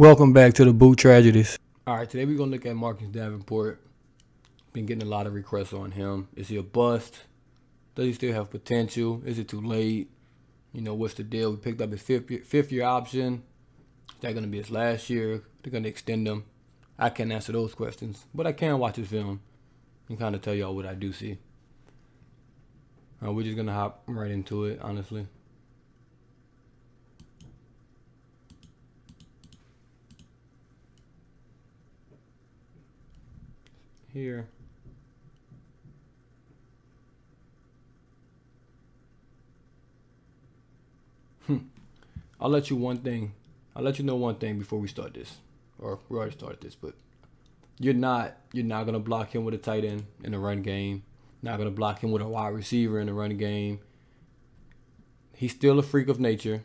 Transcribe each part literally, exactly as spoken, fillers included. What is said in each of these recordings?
Welcome back to the Boot Tragedies. All right, today we're going to look at Marcus Davenport. Been getting a lot of requests on him. Is he a bust? Does he still have potential? Is it too late? You know, what's the deal? We picked up his fifth year, fifth year option. Is that going to be his last year? They're going to extend him. I can't answer those questions, but I can watch this film and kind of tell y'all what I do see. Uh, we're just going to hop right into it, honestly. Here. Hmm. I'll let you one thing. I'll let you know one thing before we start this. Or we already started this, but you're not you're not gonna block him with a tight end in the run game. Not gonna block him with a wide receiver in the run game. He's still a freak of nature.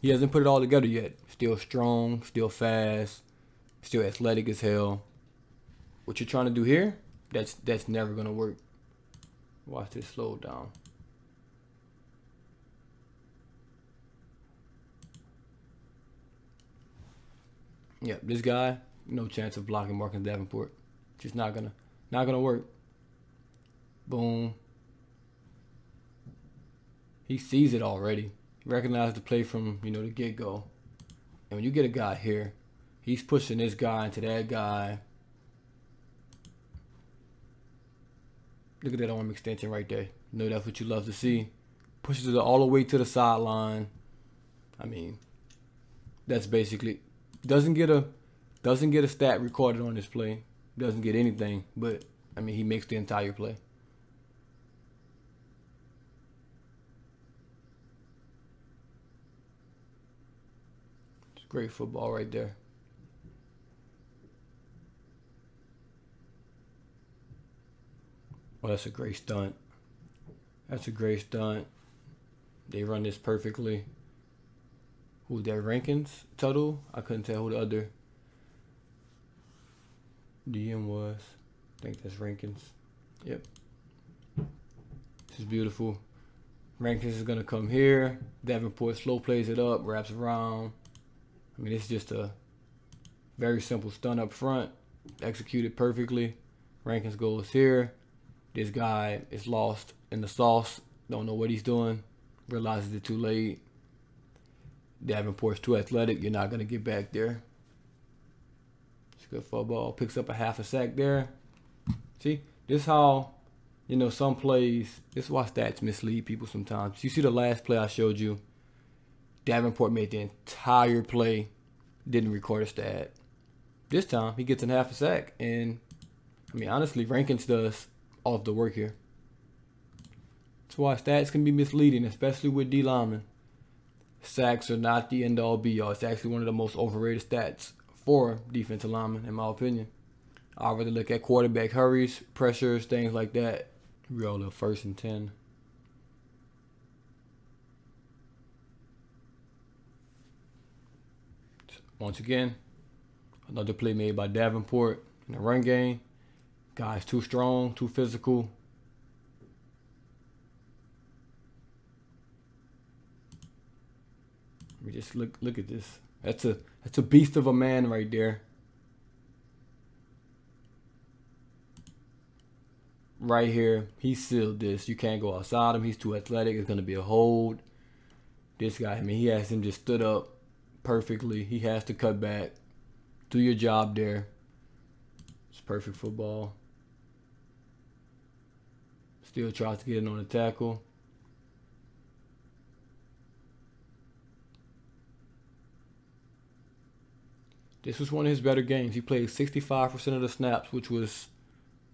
He hasn't put it all together yet. Still strong, still fast, still athletic as hell. What you're trying to do here, that's that's never gonna work. Watch this slow down. Yeah, this guy, no chance of blocking Marcus Davenport. Just not gonna not gonna work. Boom. He sees it already. Recognize the play from you know the get-go. And when you get a guy here, he's pushing this guy into that guy. Look at that arm extension right there. You know that's what you love to see. Pushes it all the way to the sideline. I mean, that's basically doesn't get a doesn't get a stat recorded on this play. Doesn't get anything, but I mean he makes the entire play. It's great football right there. Well, that's a great stunt. That's a great stunt. They run this perfectly. Who's that? Rankins? Tuttle? I couldn't tell who the other D M was. I think that's Rankins. Yep. This is beautiful. Rankins is going to come here. Davenport slow plays it up, wraps around. I mean, it's just a very simple stunt up front. Executed perfectly. Rankins goes here. This guy is lost in the sauce. Don't know what he's doing. Realizes it too late. Davenport's too athletic. You're not going to get back there. It's good football. Picks up a half a sack there. See, this how, you know, some plays, this is why stats mislead people sometimes. You see the last play I showed you. Davenport made the entire play. Didn't record a stat. This time, he gets in half a sack. And, I mean, honestly, Rankins does all of the work here. That's why stats can be misleading, especially with D linemen. Sacks are not the end all be all. It's actually one of the most overrated stats for defensive linemen, in my opinion. I rather look at quarterback hurries, pressures, things like that. We all live first and ten. Once again, another play made by Davenport in the run game. Guy's too strong, too physical. I mean, just look look at this. That's a that's a beast of a man right there. Right here, he sealed this. You can't go outside him. He's too athletic. It's gonna be a hold. This guy, I mean, he has him just stood up perfectly. He has to cut back. Do your job there. It's perfect football. Still tries to get in on a tackle. This was one of his better games. He played sixty-five percent of the snaps, which was,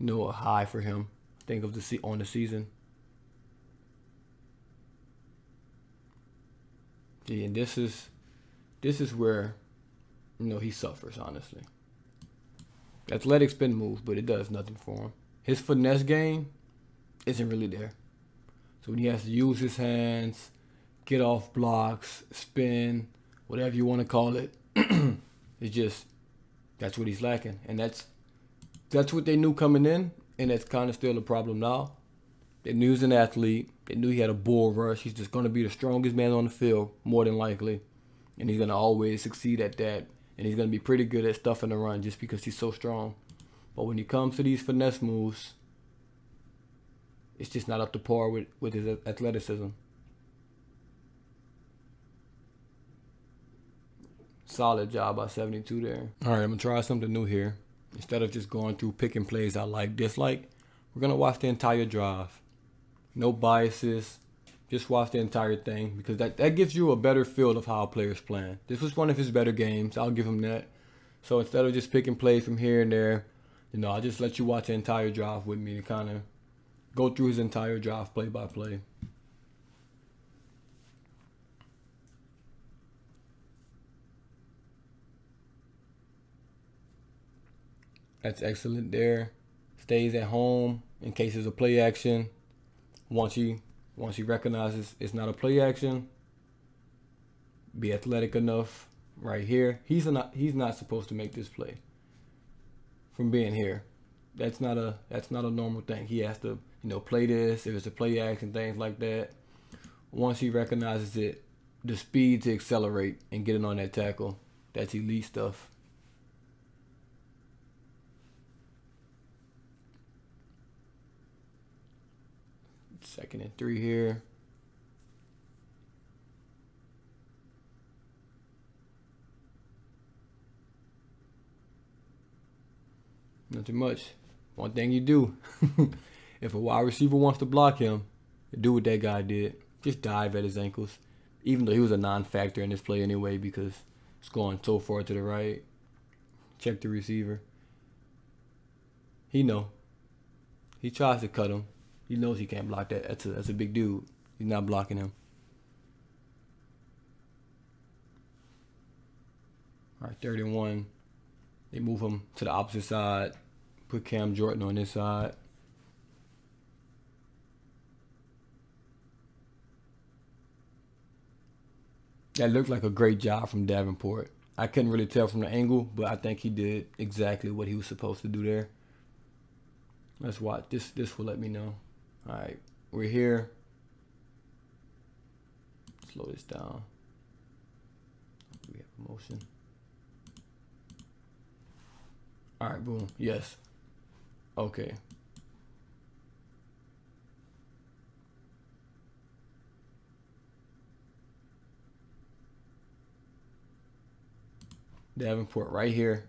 you know, a high for him. I think of the se on the season. Yeah, and this is, this is where, you know, he suffers honestly. Athletic spin move, but it does nothing for him. His finesse game isn't really there. So when he has to use his hands, get off blocks, spin, whatever you want to call it, it's just, that's what he's lacking. And that's that's what they knew coming in, and that's kind of still a problem now. They knew he was an athlete. They knew he had a bull rush. He's just going to be the strongest man on the field, more than likely. And he's going to always succeed at that. and he's going to be pretty good at stuffing the run just because he's so strong. But when it comes to these finesse moves, it's just not up to par with, with his athleticism. Solid job by seventy-two there. All right, I'm going to try something new here. Instead of just going through picking plays I like, dislike, we're going to watch the entire drive. No biases. Just watch the entire thing, because that, that gives you a better feel of how a player's playing. This was one of his better games. I'll give him that. So instead of just picking plays from here and there, you know, I'll just let you watch the entire drive with me to kind of go through his entire drive play by play. That's excellent there. Stays at home in case there's a play action. Once he, once he recognizes it's not a play action, be athletic enough right here. He's not, he's not supposed to make this play from being here. That's not a, that's not a normal thing. He has to, you know, play this. If it's a play action, things like that. Once he recognizes it, the speed to accelerate and get it on that tackle. That's elite stuff. Second and three here. Nothing much. One thing you do, if a wide receiver wants to block him, do what that guy did. Just dive at his ankles. Even though he was a non-factor in this play anyway, because it's going so far to the right. Check the receiver. He know. He tries to cut him. He knows he can't block that. That's a, that's a big dude. He's not blocking him. All right, third and one. They move him to the opposite side. Put Cam Jordan on this side. That looked like a great job from Davenport. I couldn't really tell from the angle, but I think he did exactly what he was supposed to do there. Let's watch. This, this will let me know. All right, we're here. Slow this down. We have a motion. All right, boom. Yes. Okay. Davenport right here.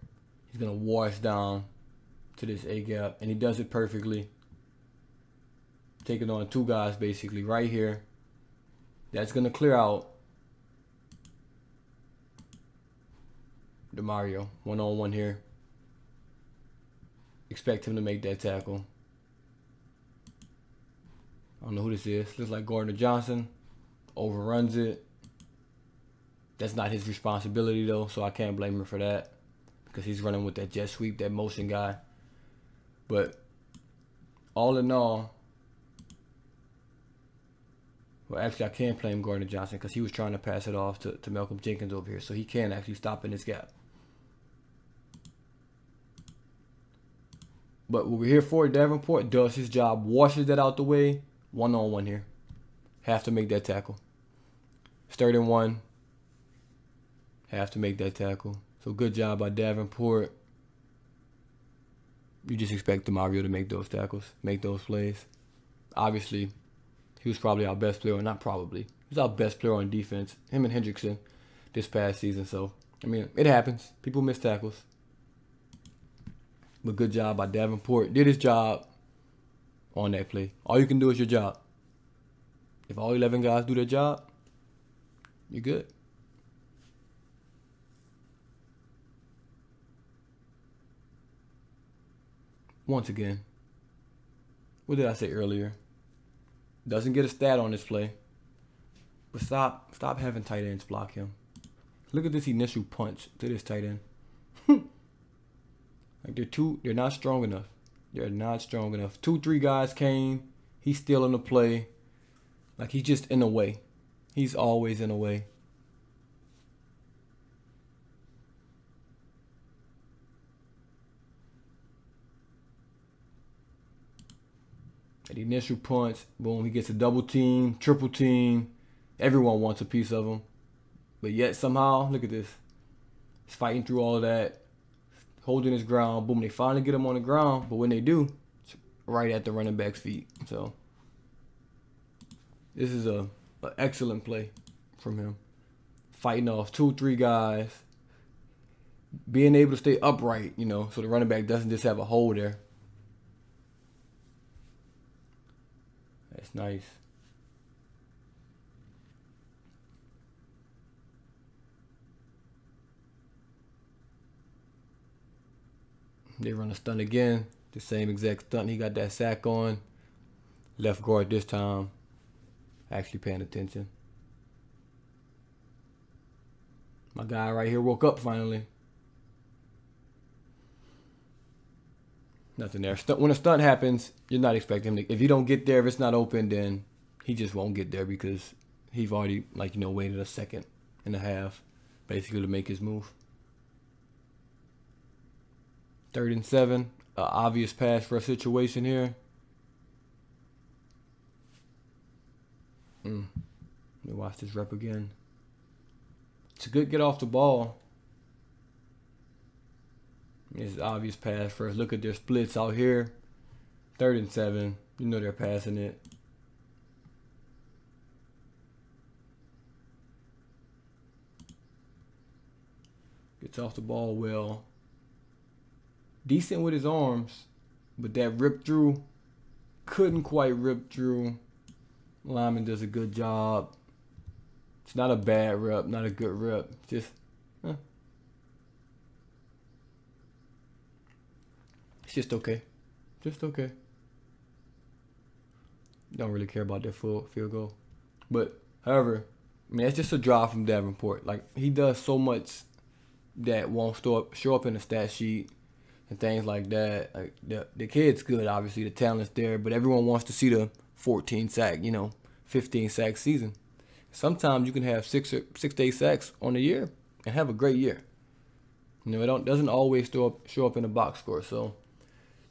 He's going to wash down to this A-gap, and he does it perfectly. Taking on two guys basically right here. That's going to clear out DeMario. One-on-one here. Expect him to make that tackle. I don't know who this is. Looks like Gardner Johnson. Overruns it. That's not his responsibility though, so I can't blame him for that, because he's running with that jet sweep, that motion guy. But all in all, well, actually I can't blame Gardner Johnson, because he was trying to pass it off to, to Malcolm Jenkins over here, so he can actually stop in this gap. But what we're here for, Davenport does his job, washes that out the way. One-on-one here. Have to make that tackle. It's third and one. Have to make that tackle. So good job by Davenport. You just expect DeMario to make those tackles, make those plays. Obviously, he was probably our best player. Not probably. He was our best player on defense, him and Hendrickson, this past season. So, I mean, it happens. People miss tackles. But good job by Davenport. Did his job on that play. All you can do is your job. If all eleven guys do their job, you're good. Once again, what did I say earlier? Doesn't get a stat on this play. But stop, stop having tight ends block him. Look at this initial punch to this tight end. Like they're too, they're not strong enough. They're not strong enough. Two, three guys came. He's still in the play. Like he's just in the way. He's always in the way. At the initial punch, boom, he gets a double team, triple team. Everyone wants a piece of him. But yet somehow, look at this. fighting through all that, holding his ground. Boom, they finally get him on the ground, but when they do, it's right at the running back's feet. So this is a, a excellent play from him. Fighting off two, three guys, being able to stay upright, you know, so the running back doesn't just have a hole there. That's nice. They run a stunt again, the same exact stunt. He got that sack on. Left guard this time, actually paying attention. My guy right here woke up finally. Nothing there. When a stunt happens, you're not expecting him to. If you don't get there, if it's not open, then he just won't get there because he's already, like, you know, waited a second and a half basically to make his move. Third and seven, an obvious pass for a situation here. Mm. Let me watch this rep again. It's a good get off the ball. It's an obvious pass first. Look at their splits out here. Third and seven. You know they're passing it. Gets off the ball well. Decent with his arms, but that rip through, couldn't quite rip through. Lyman does a good job. It's not a bad rep, not a good rep. Just, huh. It's just okay. Just okay. Don't really care about that full field goal. But, however, I mean, that's just a drive from Davenport. Like, he does so much that won't show up, show up in the stat sheet. And things like that. Like the the kid's good, obviously the talent's there, but everyone wants to see the fourteen sack, you know, fifteen sack season. Sometimes you can have six or six to eight sacks on a year and have a great year. You know, it don't doesn't always show up show up in the box score. So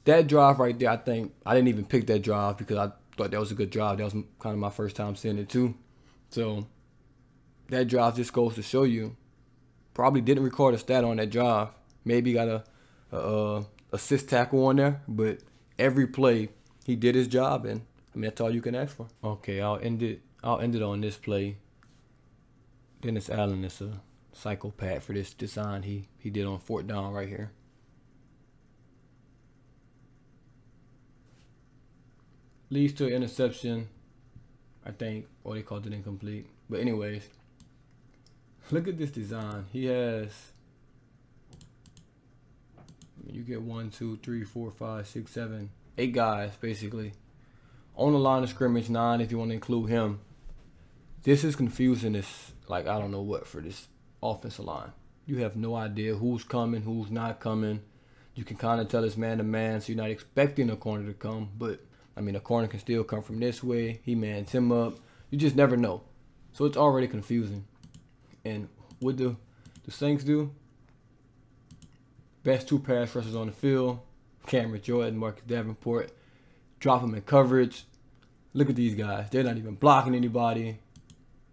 that drive right there, I think I didn't even pick that drive because I thought that was a good drive. That was kind of my first time seeing it too. So that drive just goes to show you. Probably didn't record a stat on that drive. Maybe got a Uh, assist tackle on there, but every play he did his job, and I mean that's all you can ask for. Okay, I'll end it. I'll end it on this play. Dennis Allen is a psychopath for this design he he did on fourth down right here. Leads to an interception, I think, or they called it incomplete. But anyways, look at this design. He has. You get one, two, three, four, five, six, seven, eight guys basically on the line of scrimmage. Nine, if you want to include him. This is confusing. It's like I don't know what for this offensive line. You have no idea who's coming, who's not coming. You can kind of tell it's man to man, so you're not expecting a corner to come. But I mean, a corner can still come from this way. He mans him up. You just never know. So it's already confusing. And what do the Saints do? Best two pass rushers on the field, Cameron Jordan, Marcus Davenport. Drop them in coverage. Look at these guys. They're not even blocking anybody.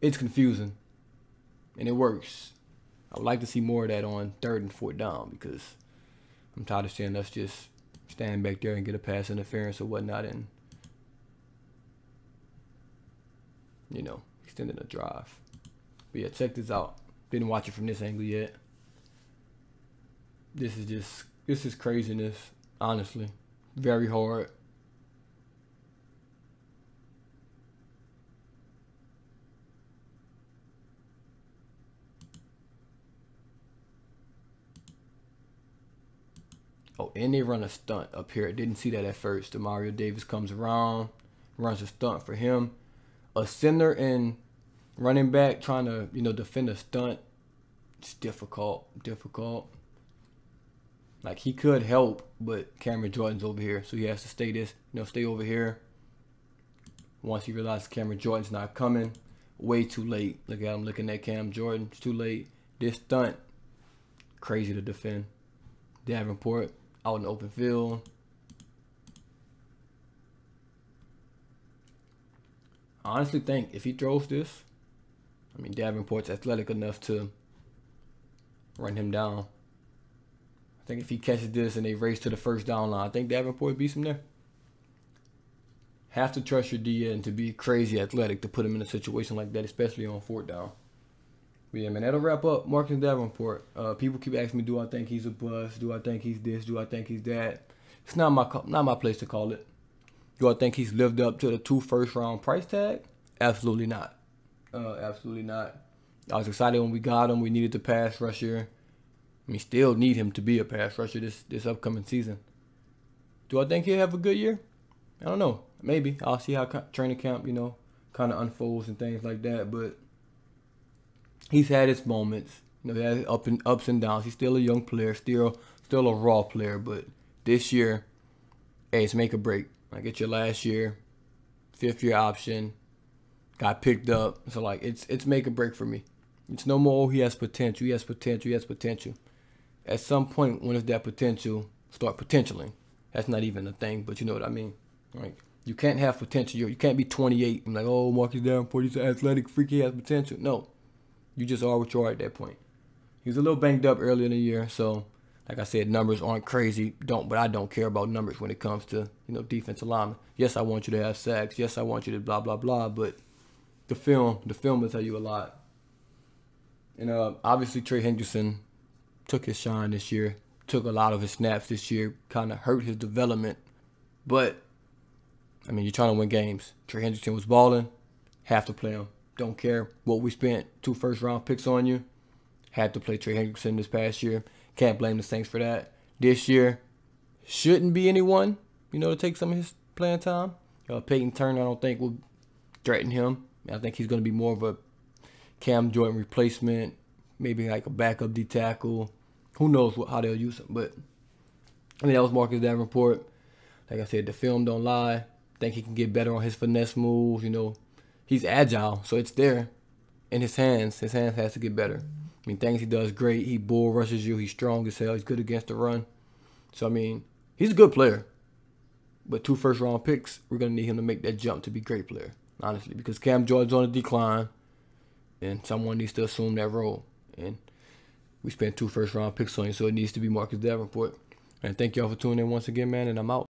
It's confusing. And it works. I would like to see more of that on third and fourth down because I'm tired of seeing us just stand back there and get a pass interference or whatnot and, you know, extending a drive. But yeah, check this out. Didn't watch it from this angle yet. This is just, this is craziness, honestly. Very hard. Oh, and they run a stunt up here. I didn't see that at first. DeMario Davis comes around, runs a stunt for him. A center and running back trying to, you know, defend a stunt. It's difficult, difficult. Like, he could help, but Cameron Jordan's over here. So he has to stay this, you know, stay over here. Once he realizes Cameron Jordan's not coming, way too late. Look at him looking at Cam Jordan. It's too late. This stunt, crazy to defend. Davenport out in the open field. I honestly think if he throws this, I mean, Davenport's athletic enough to run him down. I think if he catches this and they race to the first down line, I think Davenport beats him there. Have to trust your D N to be crazy athletic to put him in a situation like that, especially on fourth down. But yeah, man, that'll wrap up Marcus Davenport. Uh, people keep asking me, do I think he's a bust? Do I think he's this? Do I think he's that? It's not my not my place to call it. Do I think he's lived up to the two first round price tag? Absolutely not. Uh, absolutely not. I was excited when we got him. We needed the pass rusher. We still need him to be a pass rusher this, this upcoming season. Do I think he'll have a good year? I don't know. Maybe. I'll see how training camp, you know, kind of unfolds and things like that. But he's had his moments. You know, he has up and, ups and downs. He's still a young player. Still, still a raw player. But this year, hey, it's make or break. Like, it's your last year. Fifth year option. Got picked up. So, like, it's it's make or break for me. It's no more, oh, he has potential. He has potential. He has potential. At some point, when it's that potential, start potentialing. That's not even a thing, but you know what I mean. Like, you can't have potential. You can't be twenty-eight and like, oh, Marcus Davenport, he's an athletic freak, he has potential. No, you just are what you are at that point. He was a little banged up earlier in the year, so like I said, numbers aren't crazy. Don't, but I don't care about numbers when it comes to, you know, defensive linemen. Yes, I want you to have sacks. Yes, I want you to blah blah blah. But the film, the film will tell you a lot. And uh, obviously, Trey Hendrickson took his shine this year, took a lot of his snaps this year, kind of hurt his development. But, I mean, you're trying to win games. Trey Hendrickson was balling, have to play him. Don't care what we spent two first-round picks on you. Had to play Trey Hendrickson this past year. Can't blame the Saints for that. This year, shouldn't be anyone, you know, to take some of his playing time. Uh, Peyton Turner, I don't think, will threaten him. I think he's going to be more of a Cam Jordan replacement, maybe like a backup D tackle. Who knows what, how they'll use him. But I mean, that was Marcus Davenport. Like I said, the film don't lie. I think he can get better on his finesse moves. You know, he's agile, so it's there in his hands. His hands has to get better. I mean, things he does great. He bull rushes you. He's strong as hell. He's good against the run. So I mean, he's a good player. But two first round picks, we're gonna need him to make that jump to be a great player, honestly, because Cam Jordan's on a decline, and someone needs to assume that role. And we spent two first round picks on you, so it needs to be Marcus Davenport. And thank y'all for tuning in once again, man, and I'm out.